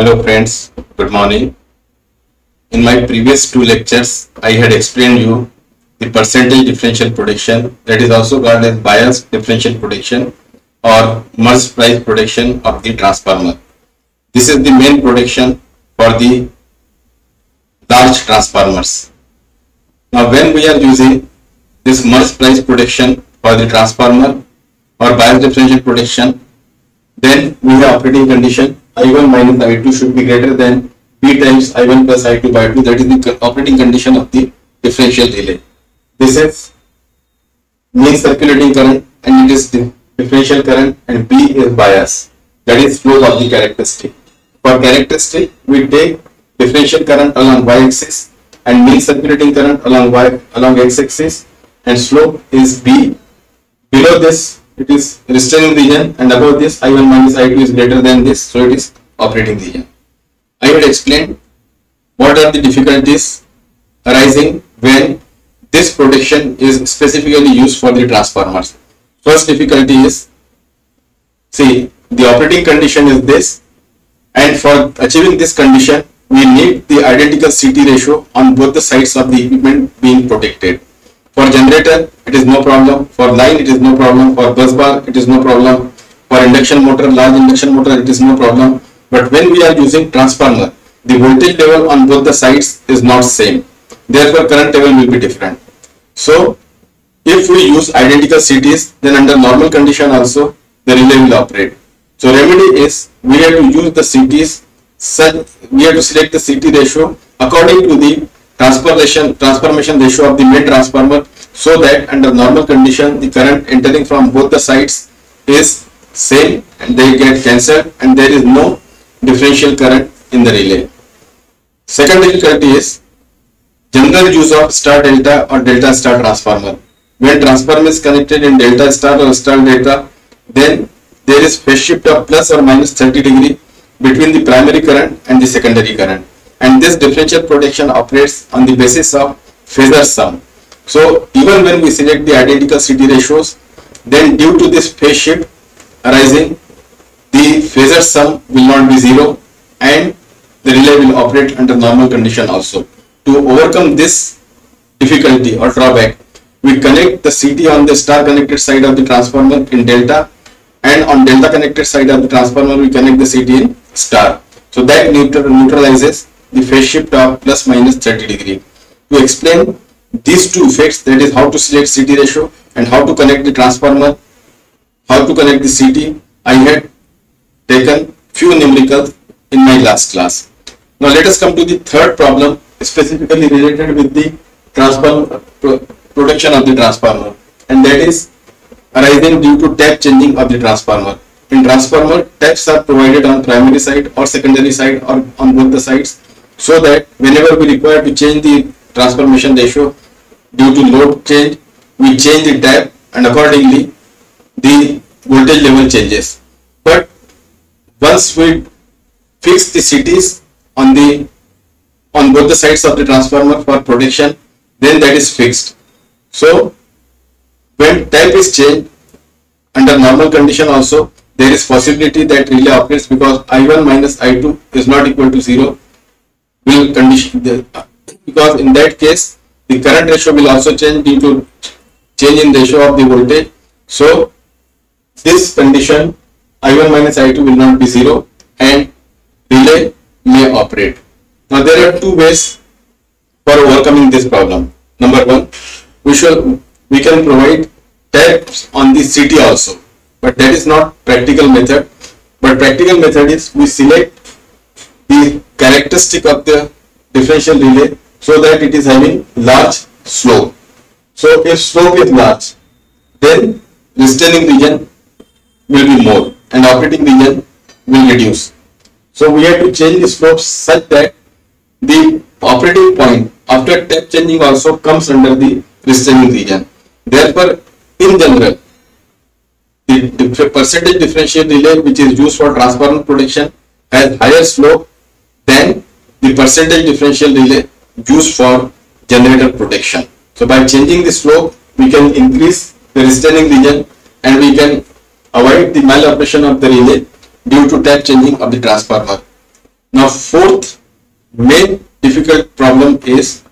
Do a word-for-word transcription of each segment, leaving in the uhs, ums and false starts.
Hello friends, good morning. In my previous two lectures, I had explained you the percentage differential protection, that is also called as bias differential protection or Merz-Price protection of the transformer. This is the main protection for the large transformers. Now when we are using this Merz-Price protection for the transformer or bias differential protection, then we have operating condition I one minus I two should be greater than P times I one plus I two by two. That is the operating condition of the differential relay. This is mean circulating current and it is differential current, and B is bias, that is flow of the characteristic. For characteristic, we take differential current along y axis and mean circulating current along y along x axis, and slope is B. Below this it is restraining region, and above this I one minus I two is greater than this, so it is operating region. I will explain what are the difficulties arising when this protection is specifically used for the transformers. First difficulty is, see, the operating condition is this, and for achieving this condition we need the identical C T ratio on both the sides of the equipment being protected. For generator, it is no problem. For line, it is no problem. For bus bar, it is no problem. For induction motor, large induction motor, it is no problem. But when we are using transformer, the voltage level on both the sides is not same. Therefore, current level will be different. So, if we use identical C Ts, then under normal condition also, the relay will operate. So, remedy is, we have to use the C Ts, such, we have to select the C T ratio according to the transformation transformation ratio of the main transformer, so that under normal condition the current entering from both the sides is same and they get cancelled and there is no differential current in the relay. Second difficulty is general use of star delta or delta star transformer. When transformer is connected in delta star or star delta, then there is phase shift of plus or minus thirty degree between the primary current and the secondary current. And this differential protection operates on the basis of phasor sum. So even when we select the identical C T ratios, then due to this phase shift arising, the phasor sum will not be zero and the relay will operate under normal condition also. To overcome this difficulty or drawback, we connect the C T on the star connected side of the transformer in delta, and on delta connected side of the transformer we connect the C T in star. So that neutralizes the phase shift of plus minus thirty degree. To explain these two effects, that is how to select C T ratio and how to connect the transformer, how to connect the C T, I had taken few numericals in my last class. Now let us come to the third problem specifically related with the transformer pro protection of the transformer, and that is arising due to tap changing of the transformer. In transformer, taps are provided on primary side or secondary side or on both the sides, so that whenever we require to change the transformation ratio due to load change, we change the tap and accordingly the voltage level changes. But once we fix the C Ts on the on both the sides of the transformer for protection, then that is fixed. So when tap is changed under normal condition also, there is possibility that relay operates because I one minus I two is not equal to zero. Will condition the, because in that case the current ratio will also change due to change in ratio of the voltage. So this condition I one minus I two will not be zero and relay may operate. Now there are two ways for overcoming this problem. Number one, we shall we can provide taps on the C T also, but that is not practical method. But practical method is we select the characteristic of the differential relay so that it is having large slope. So if slope is large, then restraining region will be more and operating region will reduce. So we have to change the slope such that the operating point after tap changing also comes under the restraining region. Therefore, in general, the percentage differential relay which is used for transformer protection has higher slope than the percentage differential relay used for generator protection. So by changing the slope, we can increase the restraining region and we can avoid the maloperation of the relay due to tap changing of the transformer. Now fourth main difficult problem is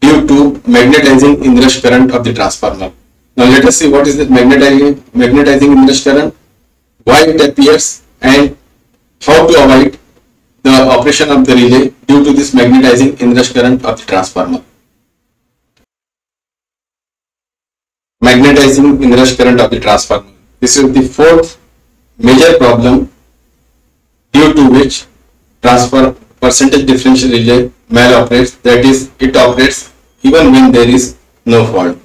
due to magnetizing inrush current of the transformer. Now let us see what is the magnetizing, magnetizing inrush current, why it appears and how to avoid the operation of the relay due to this magnetizing inrush current of the transformer. Magnetizing inrush current of the transformer. This is the fourth major problem due to which transfer percentage differential relay maloperates, that is, it operates even when there is no fault.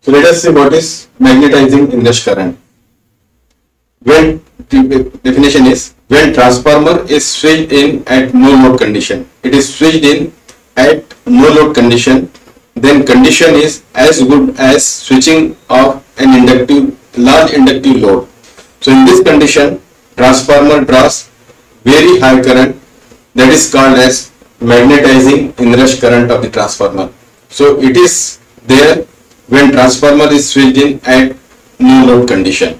So let us see what is magnetizing inrush current. When the definition is, when transformer is switched in at no load condition, it is switched in at no load condition, then condition is as good as switching of an inductive, large inductive load. So in this condition, transformer draws very high current, that is called as magnetizing inrush current of the transformer. So it is there when transformer is switched in at no load condition.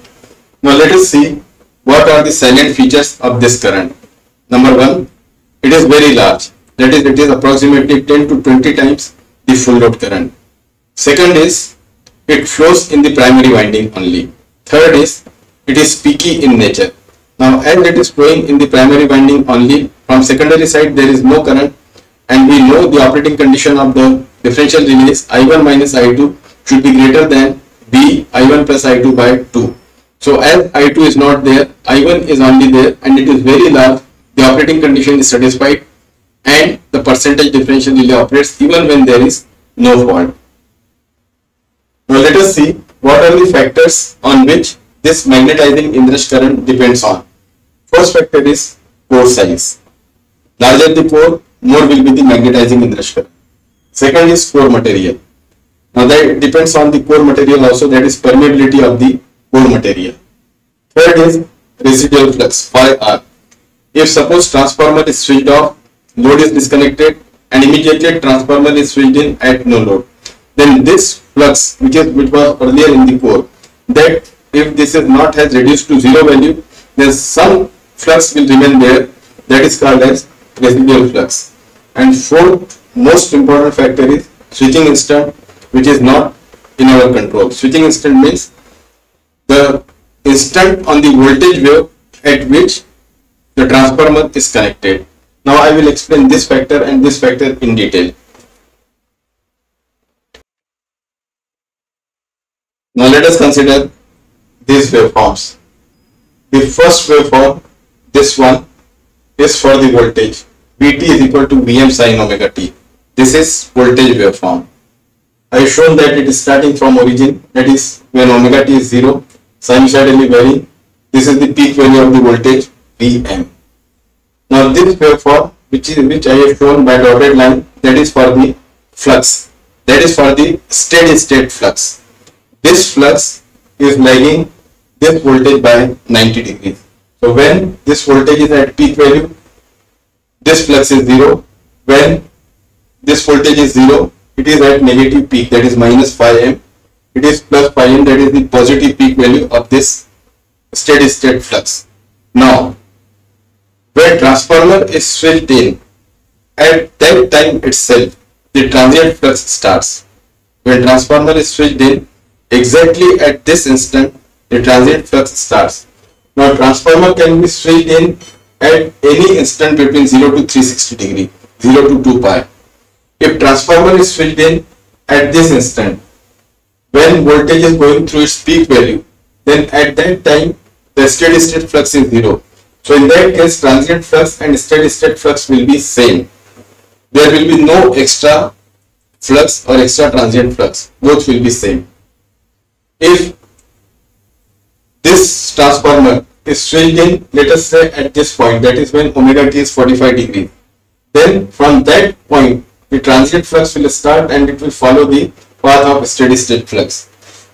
Now let us see what are the salient features of this current. Number one, it is very large, that is, it is approximately ten to twenty times the full load current. Second is, it flows in the primary winding only. Third is, it is peaky in nature. Now as it is flowing in the primary winding only, from secondary side there is no current, and we know the operating condition of the differential relays I one minus I two should be greater than B I one plus I two by two. So as I two is not there, I one is only there, and it is very large, the operating condition is satisfied and the percentage differential relay operates even when there is no fault. Now let us see what are the factors on which this magnetizing inrush current depends on. First factor is core size. Larger the core, more will be the magnetizing inrush current. Second is core material. Now that depends on the core material also, that is permeability of the core material. Third is residual flux, R. If suppose transformer is switched off, load is disconnected and immediately transformer is switched in at no load, then this flux which is which was earlier in the core, that if this is not has reduced to zero value, then some flux will remain there, that is called as residual flux. And fourth most important factor is switching instant, which is not in our control. Switching instant means the instant on the voltage wave at which the transformer is connected. Now I will explain this factor and this factor in detail. Now let us consider these waveforms. The first waveform, this one, is for the voltage. Vt is equal to Vm sin omega t. This is voltage waveform. I have shown that it is starting from origin, that is when omega t is zero, sinusoidally varying. This is the peak value of the voltage Vm. Now this waveform which is which I have shown by dotted line, that is for the flux, that is for the steady state flux. This flux is lagging this voltage by ninety degrees. So when this voltage is at peak value, this flux is zero. When this voltage is zero, it is at negative peak, that is minus phi m. It is plus phi m, that is the positive peak value of this steady state flux. Now where transformer is switched in, at that time itself the transient flux starts. When transformer is switched in, exactly at this instant the transient flux starts. Now transformer can be switched in at any instant between zero to three hundred sixty degree, zero to two pi. If transformer is switched in at this instant, when voltage is going through its peak value, then at that time the steady state flux is zero. So in that case, transient flux and steady state flux will be same. There will be no extra flux or extra transient flux. Both will be same. If this transformer is switched in, let us say at this point, that is when omega t is forty-five degrees, then from that point the transient flux will start and it will follow the path of steady state flux.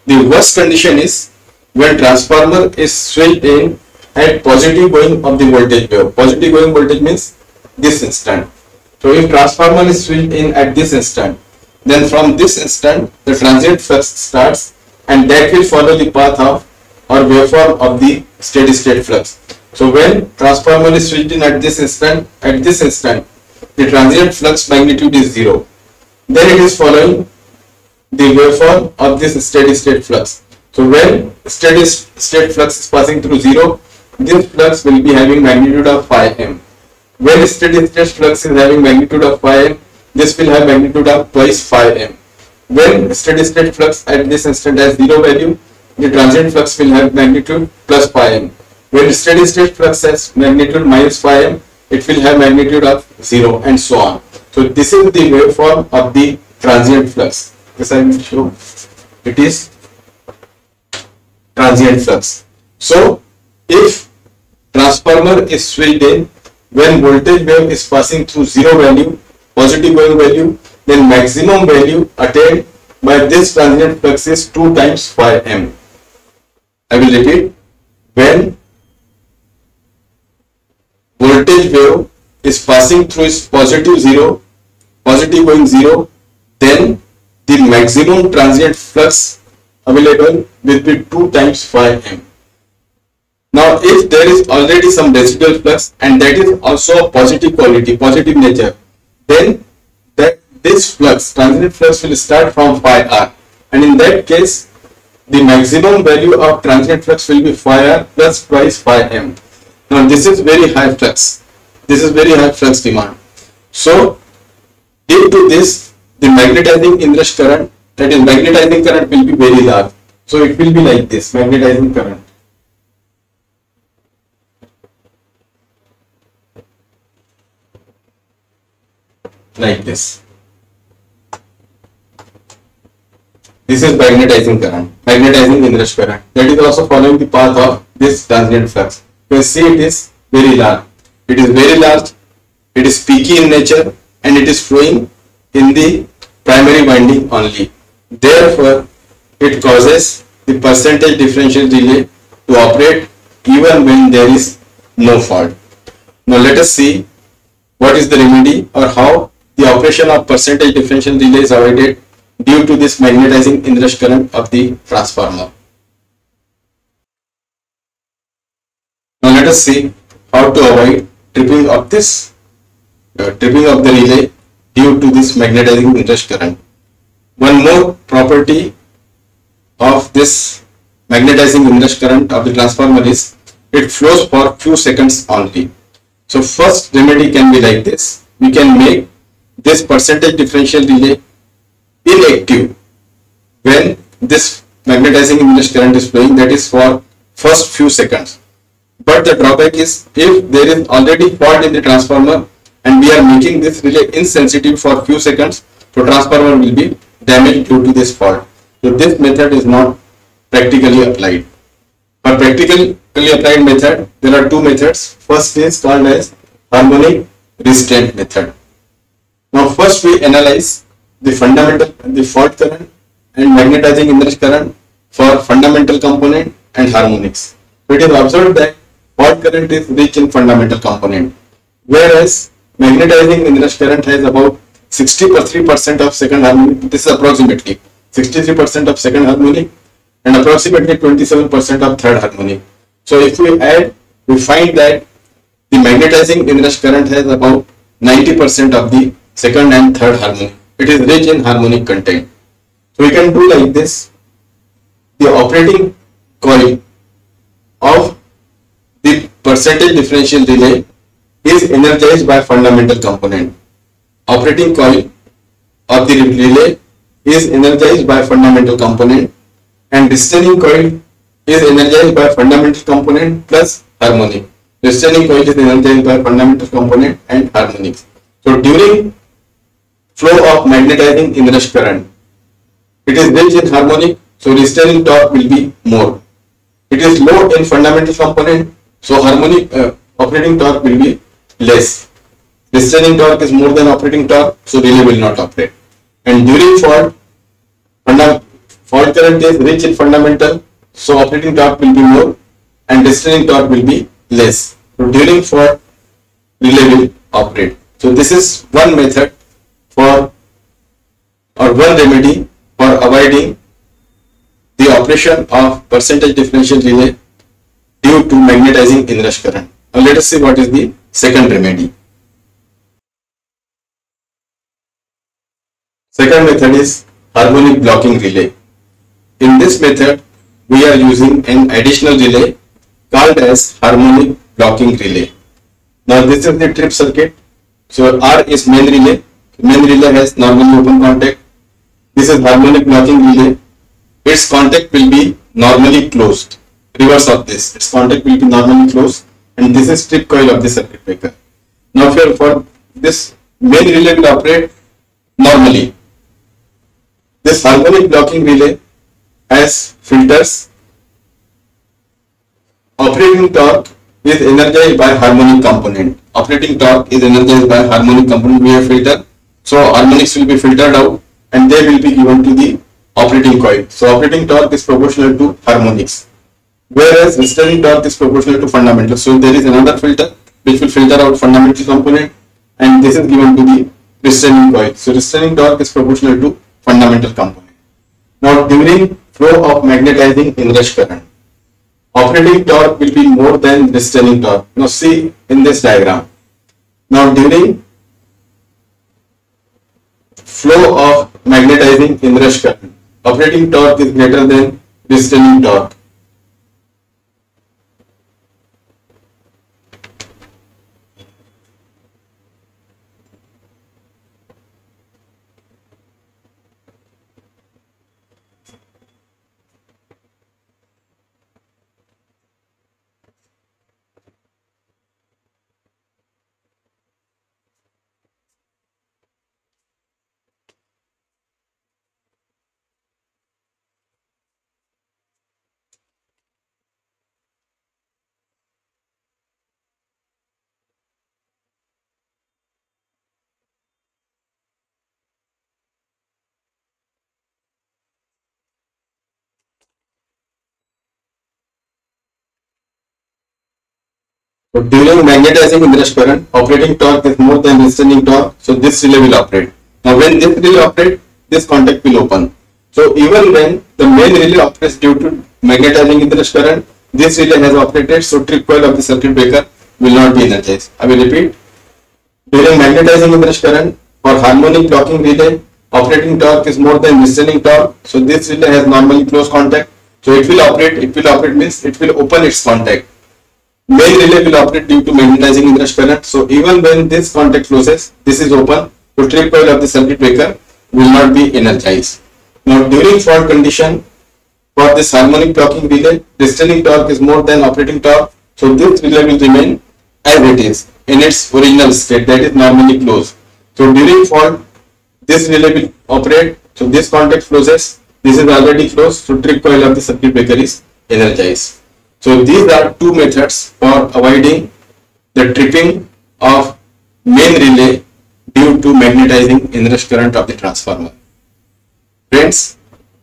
The worst condition is when transformer is switched in at positive going of the voltage wave. Positive going voltage means this instant. So if transformer is switched in at this instant, then from this instant the transient flux starts and that will follow the path of or waveform of the steady state flux. So when transformer is switched in at this instant, at this instant, the transient flux magnitude is zero. Then it is following the waveform of this steady state flux. So when steady state flux is passing through zero, this flux will be having magnitude of phi m. When steady state flux is having magnitude of phi m, this will have magnitude of twice phi m. When steady state flux at this instant has zero value, the transient flux will have magnitude plus phi m. When steady state flux has magnitude minus phi m, it will have magnitude of zero, and so on. So this is the waveform of the transient flux. This I will show. It is transient flux. So if transformer is switched in when voltage wave is passing through zero value, positive wave value, then maximum value attained by this transient flux is two times phi m. I will repeat. When voltage wave is passing through its positive zero, positive going zero, then the maximum transient flux available will be two times phi m. Now, if there is already some residual flux and that is also a positive quality, positive nature, then that this flux, transient flux, will start from phi r, and in that case, the maximum value of transient flux will be phi r plus twice phi m. Now, this is very high flux. This is very high flux demand. So, due to this, the magnetizing inrush current, that is magnetizing current, will be very large. So, it will be like this, magnetizing current. Like this. This is magnetizing current, magnetizing inrush current. That is also following the path of this transient flux. You see, it is very large. It is very large, it is peaky in nature, and it is flowing in the primary winding only. Therefore, it causes the percentage differential relay to operate even when there is no fault. Now, let us see what is the remedy or how the operation of percentage differential relay is avoided due to this magnetizing inrush current of the transformer. Now, let us see how to avoid tripping of this uh, tripping of the relay due to this magnetizing inrush current. One more property of this magnetizing inrush current of the transformer is it flows for few seconds only. So first remedy can be like this. We can make this percentage differential relay inactive when this magnetizing inrush current is flowing, that is for first few seconds. But the drawback is, if there is already fault in the transformer and we are making this relay insensitive for few seconds, so transformer will be damaged due to this fault. So this method is not practically applied. For practically applied method, there are two methods. First is called as harmonic restraint method. Now first we analyze the fundamental, the fault current and magnetizing inrush current for fundamental component and harmonics. It is observed that fault current is rich in fundamental component, whereas magnetizing inrush current has about sixty-three percent of second harmonic. This is approximately sixty-three percent of second harmonic and approximately twenty-seven percent of third harmonic. So if we add, we find that the magnetizing inrush current has about ninety percent of the second and third harmonic. It is rich in harmonic content. So we can do like this. The operating coil of the percentage differential relay is energized by fundamental component. Operating coil of the relay is energized by fundamental component, and restraining coil is energized by fundamental component plus harmonic. Restraining coil is energized by fundamental component and harmonics. So during flow of magnetizing inrush current, it is rich in harmonic, so restraining torque will be more. It is low in fundamental component, so harmonic uh, operating torque will be less. Restraining torque is more than operating torque, so relay will not operate. And during fault, fault current is rich in fundamental, so operating torque will be more and restraining torque will be less. So during fault, relay will operate. So this is one method for, or one remedy for avoiding the operation of percentage differential relay due to magnetizing inrush current. Now let us see what is the second remedy. Second method is harmonic blocking relay. In this method, we are using an additional relay called as harmonic blocking relay. Now this is the trip circuit. So R is main relay. Main relay has normally open contact. This is harmonic blocking relay. Its contact will be normally closed. Reverse of this. Its contact will be normally closed. And this is trip coil of the circuit breaker. Now here for this main relay will operate normally. This harmonic blocking relay has filters. Operating torque is energized by harmonic component. Operating torque is energized by harmonic component via filter. So harmonics will be filtered out and they will be given to the operating coil. So operating torque is proportional to harmonics, whereas restraining torque is proportional to fundamental. So there is another filter which will filter out fundamental component, and this is given to the restraining coil. So restraining torque is proportional to fundamental component. Now during flow of magnetizing inrush current, operating torque will be more than restraining torque. Now see in this diagram. Now during flow of magnetizing inrush current, operating torque is greater than restraining torque. During magnetizing inrush current, operating torque is more than restraining torque, so this relay will operate. Now when this relay operates, this contact will open. So even when the main relay operates due to magnetizing inrush current, this relay has operated, so trip coil of the circuit breaker will not be energized. I will repeat. During magnetizing inrush current for harmonic blocking relay, operating torque is more than restraining torque, so this relay has normally closed contact. So it will operate, it will operate means it will open its contact. Main relay will operate due to magnetizing inrush current, so even when this contact closes, this is open, so trip coil of the circuit breaker will not be energized. Now during fault condition for this harmonic blocking relay, restraining torque is more than operating torque, so this relay will remain as it is in its original state, that is normally closed. So during fault, this relay will operate, so this contact closes, this is already closed, so trip coil of the circuit breaker is energized. So these are two methods for avoiding the tripping of main relay due to magnetizing inrush current of the transformer. Friends,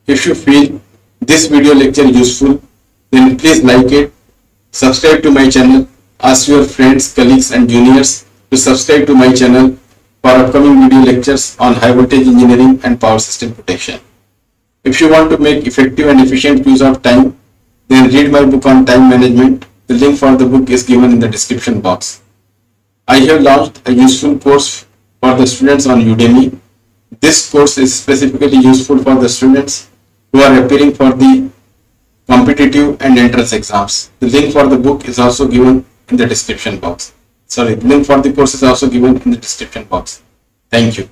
if you feel this video lecture useful, then please like it, subscribe to my channel, ask your friends, colleagues and juniors to subscribe to my channel for upcoming video lectures on high voltage engineering and power system protection. If you want to make effective and efficient use of time, then read my book on time management. The link for the book is given in the description box. I have launched a useful course for the students on Udemy. This course is specifically useful for the students who are appearing for the competitive and entrance exams. The link for the book is also given in the description box. Sorry, the link for the course is also given in the description box. Thank you.